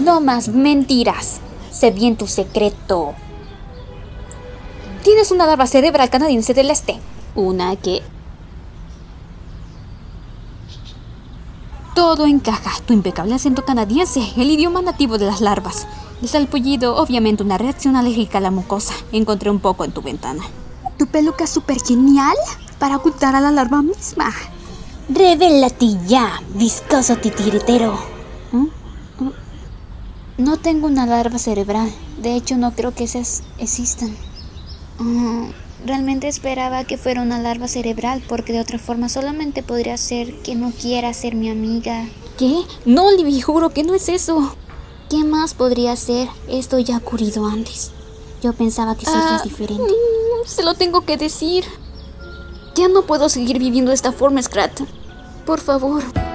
No más mentiras. Sé bien tu secreto. Tienes una larva cerebral canadiense del este. Una que... Todo encaja. Tu impecable acento canadiense, el idioma nativo de las larvas. El salpullido, obviamente una reacción alérgica a la mucosa. Encontré un poco en tu ventana. Tu peluca es súper genial para ocultar a la larva misma. Revélate ya, viscoso titiritero. No tengo una larva cerebral. De hecho, no creo que esas existan. Realmente esperaba que fuera una larva cerebral, porque de otra forma solamente podría ser que no quiera ser mi amiga. ¿Qué? No, Libby, juro que no es eso. ¿Qué más podría ser? Esto ya ha ocurrido antes. Yo pensaba que sería diferente. Se lo tengo que decir. Ya no puedo seguir viviendo de esta forma, Scratch. Por favor.